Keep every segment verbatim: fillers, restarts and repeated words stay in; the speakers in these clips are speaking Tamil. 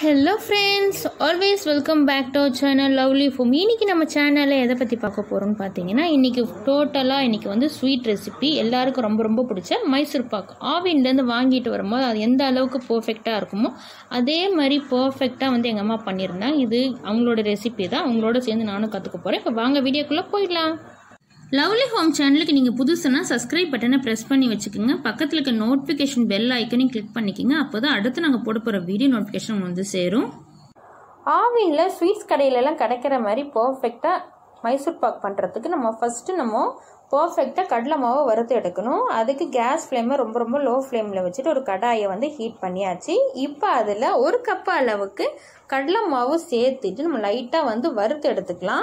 Hello friends, always welcome back to our channel Lovely Home. இன்னைக்கு நம்ம சேனல்ல எதை பத்தி பார்க்க போறோம்னு பாத்தீங்கன்னா இன்னைக்கு டோட்டலா இன்னைக்கு வந்து ஸ்வீட் ரெசிபி எல்லாருக்கும் ரொம்ப ரொம்ப பிடிச்ச மைசூர் பாக் ஆவின்ல இருந்து வாங்கிட்டு வரும்போது அது எந்த அளவுக்கு பெர்ஃபெக்ட்டா இருக்குமோ அதே மாதிரி பெர்ஃபெக்ட்டா வந்து எங்க அம்மா பண்ணிருந்தாங்க. இது அவங்களோட ரெசிபி தான். அவங்களோட சேர்ந்து நானும் கத்துக்க போறேன். இப்போ வாங்க வீடியோக்குள்ள போயிடலாம். Lovely Home channel ku neenga pudusana subscribe button ah press panni vechukenga pakkathula irukka notification bell icon ni click pannikenga appoda adutha naanga podupora video notification undu serum aavinla sweets kadaiyila ella kadaikira mari perfect ah mysore pak pandradhukku nama first nama perfect ah kadala maava varuthu edukanum adukku gas flame romba romba low flame la vechittu oru kadaiya vandu heat panniyaachi ipo adula oru cup alavukku kadala maavu seethittu nama light ah vandu varuthu edukalam.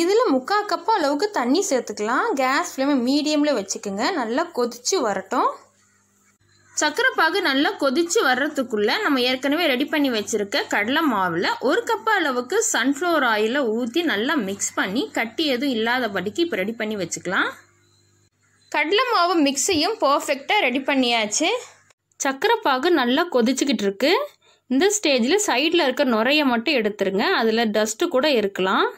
இதில் முக்கால் கப்பு அளவுக்கு தண்ணி சேர்த்துக்கலாம். கேஸ் ஃப்ளேமை மீடியமில் வச்சுக்கோங்க. நல்லா கொதிச்சு வரட்டும். சக்கரை பாகு நல்லா கொதிச்சு வர்றதுக்குள்ளே நம்ம ஏற்கனவே ரெடி பண்ணி வச்சுருக்க கடலை மாவில் ஒரு கப்பு அளவுக்கு சன்ஃப்ளவர் ஆயிலை ஊற்றி நல்லா மிக்ஸ் பண்ணி கட்டி எதுவும் இல்லாதபடிக்கு இப்போ ரெடி பண்ணி வச்சுக்கலாம். கடலை மாவு மிக்ஸையும் பர்ஃபெக்டாக ரெடி பண்ணியாச்சு. சக்கரை பாகு நல்லா கொதிச்சுக்கிட்டு இருக்கு. இந்த ஸ்டேஜில் சைடில் இருக்க நுரையை மட்டும் எடுத்துருங்க. அதில் டஸ்ட்டு கூட இருக்கலாம்.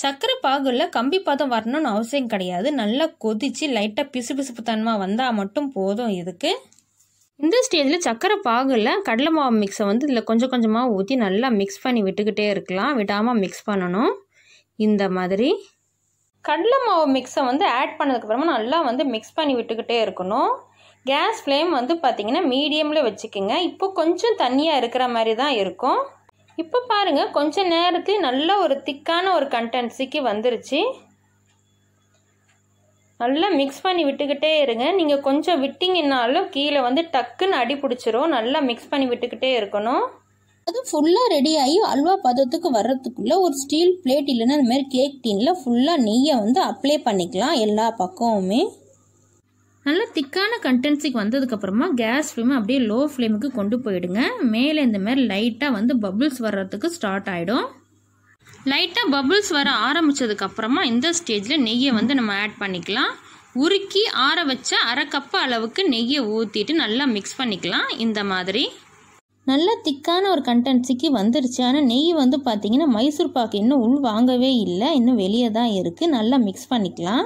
சக்கரை பாகுல கம்பி பதம் வரணும்னு அவசியம் கிடையாது. நல்லா கொதிச்சு லைட்டாக பிசு பிசுப்பு தன்மை வந்தால் மட்டும் போதும். இதுக்கு இந்த ஸ்டேஜில் சக்கரை பாகுல கடலை மாவு மிக்ஸை வந்து இதில் கொஞ்சம் கொஞ்சமாக ஊற்றி நல்லா மிக்ஸ் பண்ணி விட்டுக்கிட்டே இருக்கலாம். விடாமல் மிக்ஸ் பண்ணணும். இந்த மாதிரி கடலை மாவு மிக்ஸை வந்து ஆட் பண்ணதுக்கப்புறமா நல்லா வந்து மிக்ஸ் பண்ணி விட்டுக்கிட்டே இருக்கணும். கேஸ் ஃப்ளேம் வந்து பார்த்திங்கன்னா மீடியமில் வச்சுக்கோங்க. இப்போ கொஞ்சம் தண்ணியாக இருக்கிற மாதிரி தான் இருக்கும். இப்போ பாருங்க, கொஞ்ச நேரத்தில் நல்ல ஒரு திக்கான ஒரு கன்சிஸ்டன்சிக்கு வந்துருச்சு. நல்லா மிக்ஸ் பண்ணி விட்டுக்கிட்டே இருங்க. நீங்கள் கொஞ்சம் விட்டிங்கன்னாலும் கீழே வந்து டக்குன்னு அடி பிடிச்சிரும். நல்லா மிக்ஸ் பண்ணி விட்டுக்கிட்டே இருக்கணும். அது ஃபுல்லாக ரெடி ஆகி அல்வா பதத்துக்கு வர்றதுக்குள்ளே ஒரு ஸ்டீல் பிளேட் இல்லைன்னா இந்த மாதிரி கேக் டீனில் ஃபுல்லாக நெய்யை வந்து அப்ளை பண்ணிக்கலாம் எல்லா பக்கமுமே. நல்லா திக்கான கன்டென்சிக்கு வந்ததுக்கப்புறமா கேஸ் ஃப்ளேம் அப்படியே லோ ஃப்ளேமுக்கு கொண்டு போயிடுங்க. மேலே இந்த மாதிரி லைட்டாக வந்து பபுள்ஸ் வர்றதுக்கு ஸ்டார்ட் ஆகிடும். லைட்டாக பபுள்ஸ் வர ஆரம்பித்ததுக்கப்புறமா இந்த ஸ்டேஜில் நெய்யை வந்து நம்ம ஆட் பண்ணிக்கலாம். உருக்கி ஆற வச்ச அரை கப்பு அளவுக்கு நெய்யை ஊற்றிட்டு நல்லா மிக்ஸ் பண்ணிக்கலாம். இந்த மாதிரி நல்லா திக்கான ஒரு கன்டென்சிக்கு வந்துருச்சு. ஆனால் நெய் வந்து பார்த்திங்கன்னா மைசூர் பாக்கு இன்னும் உள் வாங்கவே இல்லை, இன்னும் வெளியே தான் இருக்குது. நல்லா மிக்ஸ் பண்ணிக்கலாம்.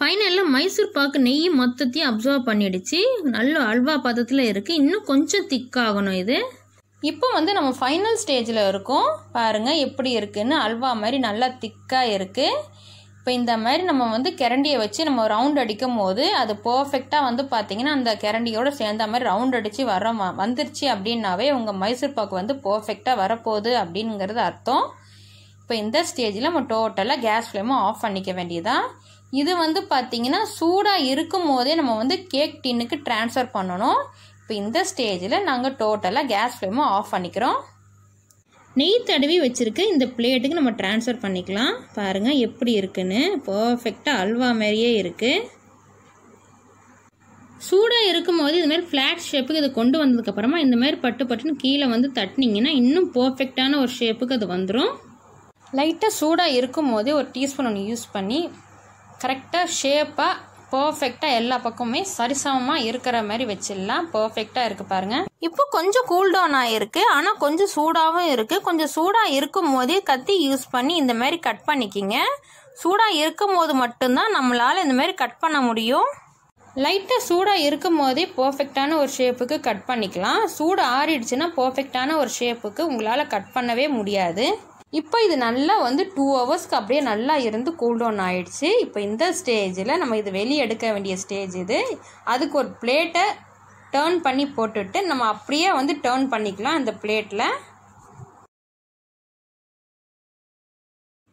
ஃபைனலில் மைசூர் பாக்கு நெய் மொத்தத்தையும் அப்சர்வ் பண்ணிடுச்சு. நல்ல அல்வா பதத்தில் இருக்குது. இன்னும் கொஞ்சம் திக்காகணும் இது. இப்போ வந்து நம்ம ஃபைனல் ஸ்டேஜில் இருக்கோம். பாருங்கள் எப்படி இருக்குதுன்னு. அல்வா மாதிரி நல்லா திக்காக இருக்குது. இப்போ இந்த மாதிரி நம்ம வந்து கரண்டியை வச்சு நம்ம ரவுண்ட் அடிக்கும் போது அது பர்ஃபெக்டாக வந்து பார்த்திங்கன்னா அந்த கரண்டியோடு சேர்ந்த மாதிரி ரவுண்ட் அடித்து வர வந்துருச்சு அப்படின்னாவே உங்கள் மைசூர் பாக்கு வந்து பர்ஃபெக்டாக வரப்போகுது அப்படிங்கிறது அர்த்தம். இப்போ இந்த ஸ்டேஜில் நம்ம டோட்டலாக கேஸ் ஃப்ளேமை ஆஃப் பண்ணிக்க வேண்டியதான். இது வந்து பார்த்திங்கன்னா சூடாக இருக்கும் போதே நம்ம வந்து கேக் டின்னுக்கு ட்ரான்ஸ்ஃபர் பண்ணணும். இப்போ இந்த ஸ்டேஜில் நாங்கள் டோட்டலாக கேஸ் ஃப்ளேமை ஆஃப் பண்ணிக்கிறோம். நெய் தடவி வச்சுருக்க இந்த பிளேட்டுக்கு நம்ம ட்ரான்ஸ்ஃபர் பண்ணிக்கலாம். பாருங்கள் எப்படி இருக்குன்னு. பர்ஃபெக்டாக அல்வா மாதிரியே இருக்குது. சூடாக இருக்கும் போது இதுமாதிரி ஃப்ளாட் ஷேப்புக்கு இது கொண்டு வந்ததுக்கப்புறமா இந்த மாதிரி பட்டு பட்டுன்னு கீழே வந்து தட்டினீங்கன்னா இன்னும் பர்ஃபெக்டான ஒரு ஷேப்புக்கு அது வந்துடும். லைட்டாக சூடாக இருக்கும் போதே ஒரு டீஸ்பூன் ஒன்று யூஸ் பண்ணி கரெக்டாக ஷேப்பாக பர்ஃபெக்டாக எல்லா பக்கமுமே சரிசமமாக இருக்கிற மாதிரி வச்சிடலாம். பர்ஃபெக்டாக இருக்குது பாருங்கள். இப்போ கொஞ்சம் கூல்டவுன் ஆகிருக்கு, ஆனால் கொஞ்சம் சூடாகவும் இருக்குது. கொஞ்சம் சூடாக இருக்கும் போதே கத்தி யூஸ் பண்ணி இந்த மாதிரி கட் பண்ணிக்கிங்க. சூடாக இருக்கும் போது மட்டும்தான் நம்மளால் இந்த மாதிரி கட் பண்ண முடியும். லைட்டாக சூடாக இருக்கும் போதே பர்ஃபெக்டான ஒரு ஷேப்புக்கு கட் பண்ணிக்கலாம். சூடு ஆறிடுச்சுன்னா பர்ஃபெக்டான ஒரு ஷேப்புக்கு உங்களால் கட் பண்ணவே முடியாது. இப்போ இது நல்லா வந்து டூ ஹவர்ஸ்க்கு அப்படியே நல்லா இருந்து கூல்டவுன் ஆகிடுச்சு. இப்போ இந்த ஸ்டேஜில் நம்ம இது வெளியே எடுக்க வேண்டிய ஸ்டேஜ் இது. அதுக்கு ஒரு பிளேட்டை டேர்ன் பண்ணி போட்டுட்டு நம்ம அப்படியே வந்து டேர்ன் பண்ணிக்கலாம் அந்த பிளேட்டில்.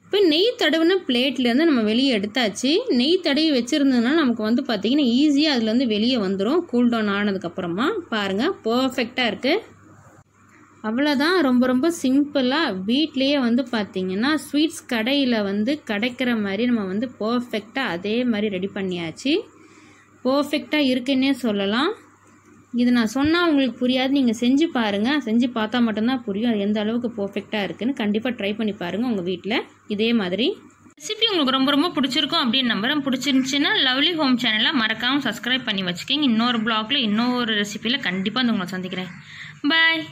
இப்போ நெய் தடவின பிளேட்லேருந்து நம்ம வெளியே எடுத்தாச்சு. நெய் தடவி வச்சுருந்ததுனா நமக்கு வந்து பார்த்திங்கன்னா ஈஸியாக அதுலேருந்து வெளியே வந்துடும் கூல்டவுன் ஆனதுக்கப்புறமா. பாருங்கள் பர்ஃபெக்டாக இருக்குது. அவ்வளவுதான். ரொம்ப ரொம்ப சிம்பிளா வீட்லயே வந்து பாத்தீங்கன்னா ஸ்வீட்ஸ் கடையில வந்து கடைக்கிற மாதிரி நம்ம வந்து பெர்ஃபெக்ட்டா அதே மாதிரி ரெடி பண்ணியாச்சு. பெர்ஃபெக்ட்டா இருக்குன்னே சொல்லலாம். இது நான் சொன்னா உங்களுக்கு புரியாது, நீங்க செஞ்சு பாருங்க. செஞ்சு பார்த்தா மட்டும் தான் புரியும் அது எந்த அளவுக்கு பெர்ஃபெக்ட்டா இருக்குன்னு. கண்டிப்பா ட்ரை பண்ணி பாருங்க உங்க வீட்ல இதே மாதிரி. ரெசிபி உங்களுக்கு ரொம்ப ரொம்ப பிடிச்சிருக்கும் அப்படின்னு நம்புறேன். பிடிச்சிருந்துச்சுன்னா லவ்லி ஹோம் சேனலை மறக்காம சப்ஸ்கிரைப் பண்ணி வச்சுக்கோங்க. இன்னொரு பிளாக்ல இன்னொரு ரெசிபியில கண்டிப்பா உங்களை சந்திக்கிறேன். பாய்.